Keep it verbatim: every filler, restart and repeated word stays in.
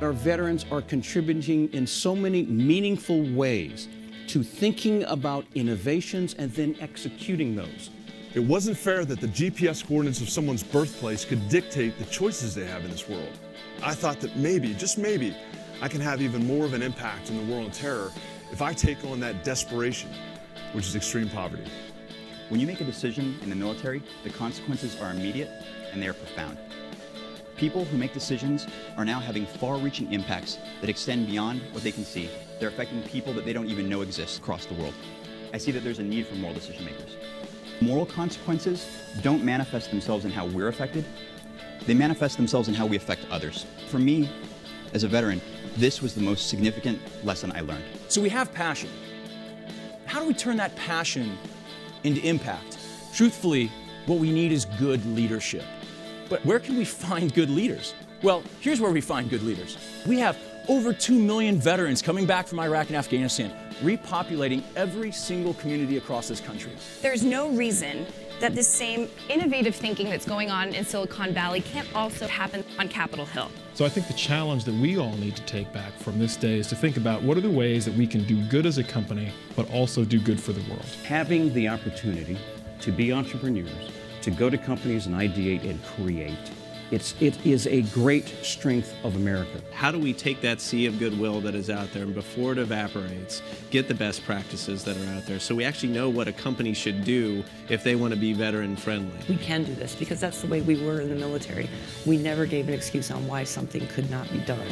Our veterans are contributing in so many meaningful ways to thinking about innovations and then executing those. It wasn't fair that the G P S coordinates of someone's birthplace could dictate the choices they have in this world. I thought that maybe, just maybe, I can have even more of an impact in the war on terror if I take on that desperation, which is extreme poverty. When you make a decision in the military, the consequences are immediate and they are profound. People who make decisions are now having far-reaching impacts that extend beyond what they can see. They're affecting people that they don't even know exist across the world. I see that there's a need for moral decision makers. Moral consequences don't manifest themselves in how we're affected. They manifest themselves in how we affect others. For me, as a veteran, this was the most significant lesson I learned. So we have passion. How do we turn that passion into impact? Truthfully, what we need is good leadership. But where can we find good leaders? Well, here's where we find good leaders. We have over two million veterans coming back from Iraq and Afghanistan, repopulating every single community across this country. There's no reason that this same innovative thinking that's going on in Silicon Valley can't also happen on Capitol Hill. So I think the challenge that we all need to take back from this day is to think about what are the ways that we can do good as a company, but also do good for the world. Having the opportunity to be entrepreneurs, to go to companies and ideate and create, It's, it is a great strength of America. How do we take that sea of goodwill that is out there and before it evaporates, get the best practices that are out there so we actually know what a company should do if they want to be veteran friendly? We can do this because that's the way we were in the military. We never gave an excuse on why something could not be done.